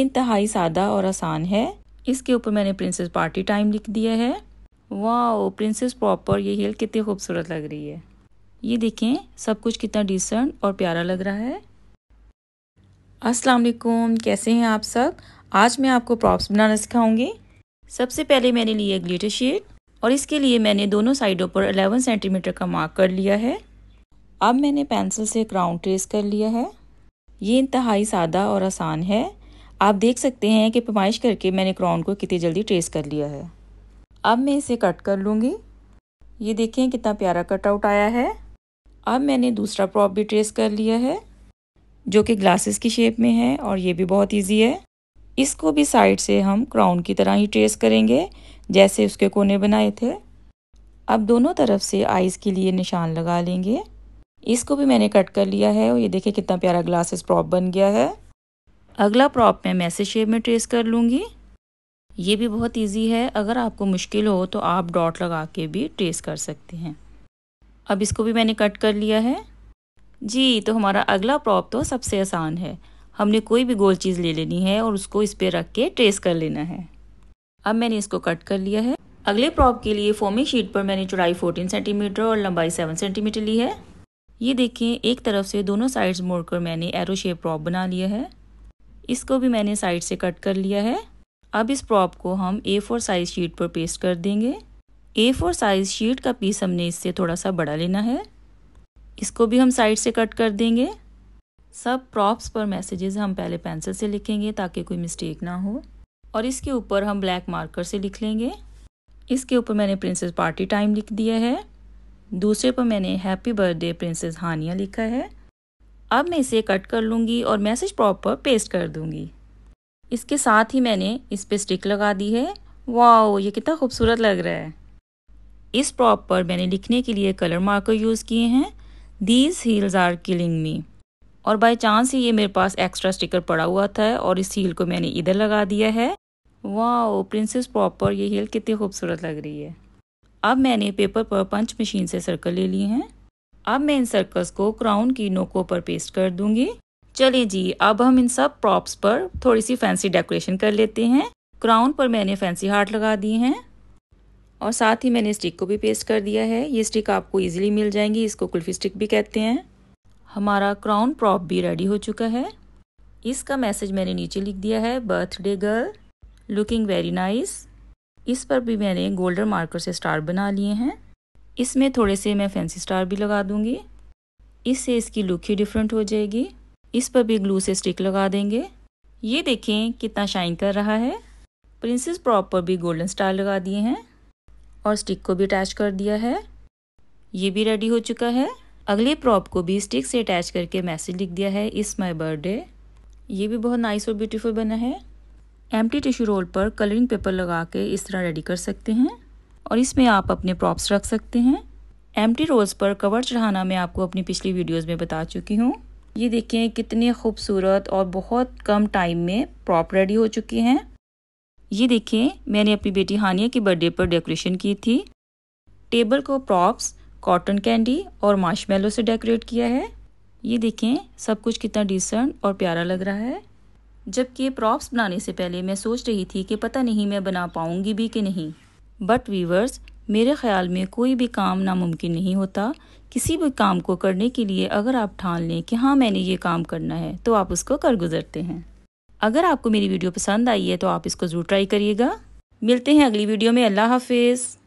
इंतहाई सादा और आसान है। इसके ऊपर मैंने प्रिंसेस पार्टी टाइम लिख दिया है। वाओ प्रिंसेस प्रॉपर ये हील कितनी खूबसूरत लग रही है। ये देखें सब कुछ कितना डिसेंट और प्यारा लग रहा है। अस्सलाम वालेकुम, कैसे हैं आप सब। आज मैं आपको प्रॉप्स बनाना सिखाऊंगी। सबसे पहले मैंने लिया ग्लिटर शीट और इसके लिए मैंने दोनों साइडों पर 11 सेंटीमीटर का मार्क कर लिया है। अब मैंने पेंसिल से क्राउन ट्रेस कर लिया है। ये इंतहाई सादा और आसान है। आप देख सकते हैं कि पैमाइश करके मैंने क्राउन को कितनी जल्दी ट्रेस कर लिया है। अब मैं इसे कट कर लूँगी। ये देखें कितना प्यारा कटआउट आया है। अब मैंने दूसरा प्रॉप भी ट्रेस कर लिया है जो कि ग्लासेस की शेप में है और ये भी बहुत ईजी है। इसको भी साइड से हम क्राउन की तरह ही ट्रेस करेंगे जैसे उसके कोने बनाए थे। अब दोनों तरफ से आइज़ के लिए निशान लगा लेंगे। इसको भी मैंने कट कर लिया है और ये देखिए कितना प्यारा ग्लासेस प्रॉप बन गया है। अगला प्रॉप मैं मैसेज शेप में ट्रेस कर लूँगी। ये भी बहुत इजी है। अगर आपको मुश्किल हो तो आप डॉट लगा के भी ट्रेस कर सकते हैं। अब इसको भी मैंने कट कर लिया है। जी तो हमारा अगला प्रॉप तो सबसे आसान है। हमने कोई भी गोल चीज़ ले लेनी है और उसको इस पर रख के ट्रेस कर लेना है। अब मैंने इसको कट कर लिया है। अगले प्रॉप के लिए फोमी शीट पर मैंने चौड़ाई 14 सेंटीमीटर और लंबाई 7 सेंटीमीटर ली है। ये देखें एक तरफ से दोनों साइड्स मोड़कर मैंने एरो शेप प्रॉप बना लिया है। इसको भी मैंने साइड से कट कर लिया है। अब इस प्रॉप को हम A4 साइज़ शीट पर पेस्ट कर देंगे। A4 साइज़ शीट का पीस हमने इससे थोड़ा सा बड़ा लेना है। इसको भी हम साइड से कट कर देंगे। सब प्रॉप्स पर मैसेजेस हम पहले पेंसिल से लिखेंगे ताकि कोई मिस्टेक ना हो और इसके ऊपर हम ब्लैक मार्कर से लिख लेंगे। इसके ऊपर मैंने प्रिंसेस पार्टी टाइम लिख दिया है। दूसरे पर मैंने हैप्पी बर्थडे प्रिंसेस हानिया लिखा है। अब मैं इसे कट कर लूँगी और मैसेज प्रॉप पर पेस्ट कर दूँगी। इसके साथ ही मैंने इस पर स्टिक लगा दी है। वाओ ये कितना खूबसूरत लग रहा है। इस प्रॉप पर मैंने लिखने के लिए कलर मार्कर यूज़ किए हैं। These heels are killing me और बाय चांस ही ये मेरे पास एक्स्ट्रा स्टिकर पड़ा हुआ था और इस हील को मैंने इधर लगा दिया है। वाओ प्रिंसेस प्रॉप पर ये हील कितनी खूबसूरत लग रही है। अब मैंने पेपर पर पंच मशीन से सर्कल ले लिए हैं। अब मैं इन सर्कल्स को क्राउन की नोकों पर पेस्ट कर दूंगी। चलिए जी अब हम इन सब प्रॉप्स पर थोड़ी सी फैंसी डेकोरेशन कर लेते हैं। क्राउन पर मैंने फैंसी हार्ट लगा दिए हैं और साथ ही मैंने स्टिक को भी पेस्ट कर दिया है। ये स्टिक आपको इजीली मिल जाएंगी। इसको कुल्फी स्टिक भी कहते हैं। हमारा क्राउन प्रॉप भी रेडी हो चुका है। इसका मैसेज मैंने नीचे लिख दिया है, birthday girl looking very nice. इस पर भी मैंने गोल्डन मार्कर से स्टार बना लिए हैं। इसमें थोड़े से मैं फैंसी स्टार भी लगा दूंगी। इससे इसकी लुक ही डिफरेंट हो जाएगी। इस पर भी ग्लू से स्टिक लगा देंगे। ये देखें कितना शाइन कर रहा है। प्रिंसेस प्रॉप पर भी गोल्डन स्टार लगा दिए हैं और स्टिक को भी अटैच कर दिया है। ये भी रेडी हो चुका है। अगले प्रॉप को भी स्टिक से अटैच करके मैसेज लिख दिया है, इट्स माय बर्थडे। ये भी बहुत नाइस और ब्यूटीफुल बना है। एम्प्टी टिश्यू रोल पर कलरिंग पेपर लगा के इस तरह रेडी कर सकते हैं और इसमें आप अपने प्रॉप्स रख सकते हैं। एम्प्टी रोल्स पर कवर चढ़ाना मैं आपको अपनी पिछली वीडियोज़ में बता चुकी हूँ। ये देखें कितने खूबसूरत और बहुत कम टाइम में प्रॉप रेडी हो चुकी हैं। ये देखें मैंने अपनी बेटी हानिया की बर्थडे पर डेकोरेशन की थी। टेबल को प्रॉप्स, कॉटन कैंडी और मार्शमेलो से डेकोरेट किया है। ये देखें सब कुछ कितना डिसेंट और प्यारा लग रहा है। जबकि ये प्रॉप्स बनाने से पहले मैं सोच रही थी कि पता नहीं मैं बना पाऊँगी भी कि नहीं। बट व्यूअर्स मेरे ख़्याल में कोई भी काम नामुमकिन नहीं होता। किसी भी काम को करने के लिए अगर आप ठान लें कि हाँ मैंने ये काम करना है तो आप उसको कर गुजरते हैं। अगर आपको मेरी वीडियो पसंद आई है तो आप इसको ज़रूर ट्राई करिएगा। मिलते हैं अगली वीडियो में। अल्लाह हाफिज़।